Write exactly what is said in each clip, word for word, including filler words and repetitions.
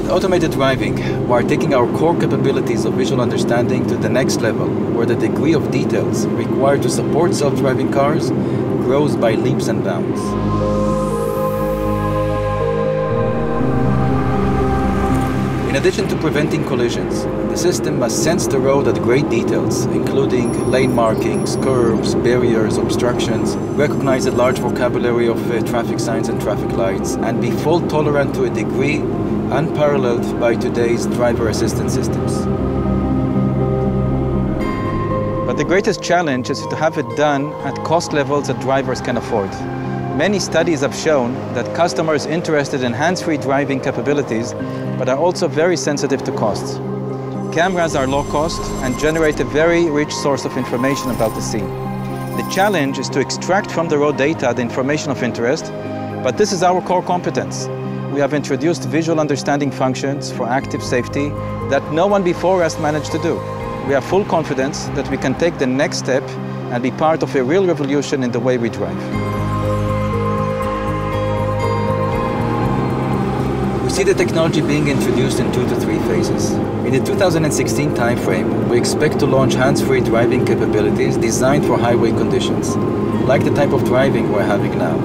With automated driving, we are taking our core capabilities of visual understanding to the next level, where the degree of details required to support self-driving cars grows by leaps and bounds. In addition to preventing collisions, the system must sense the road at great details, including lane markings, curves, barriers, obstructions, recognize a large vocabulary of uh, traffic signs and traffic lights, and be fault tolerant to a degree unparalleled by today's driver assistance systems. But the greatest challenge is to have it done at cost levels that drivers can afford. Many studies have shown that customers are interested in hands-free driving capabilities, but are also very sensitive to costs. Cameras are low cost and generate a very rich source of information about the scene. The challenge is to extract from the road data the information of interest, but this is our core competence. We have introduced visual understanding functions for active safety that no one before us managed to do. We have full confidence that we can take the next step and be part of a real revolution in the way we drive. We see the technology being introduced in two to three phases. In the two thousand sixteen timeframe, we expect to launch hands-free driving capabilities designed for highway conditions, like the type of driving we're having now.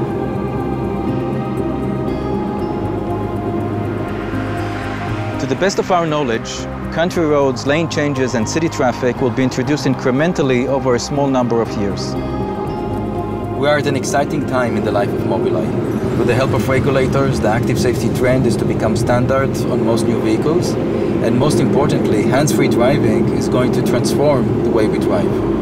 To the best of our knowledge, country roads, lane changes, and city traffic will be introduced incrementally over a small number of years. We are at an exciting time in the life of Mobileye. With the help of regulators, the active safety trend is to become standard on most new vehicles, and most importantly, hands-free driving is going to transform the way we drive.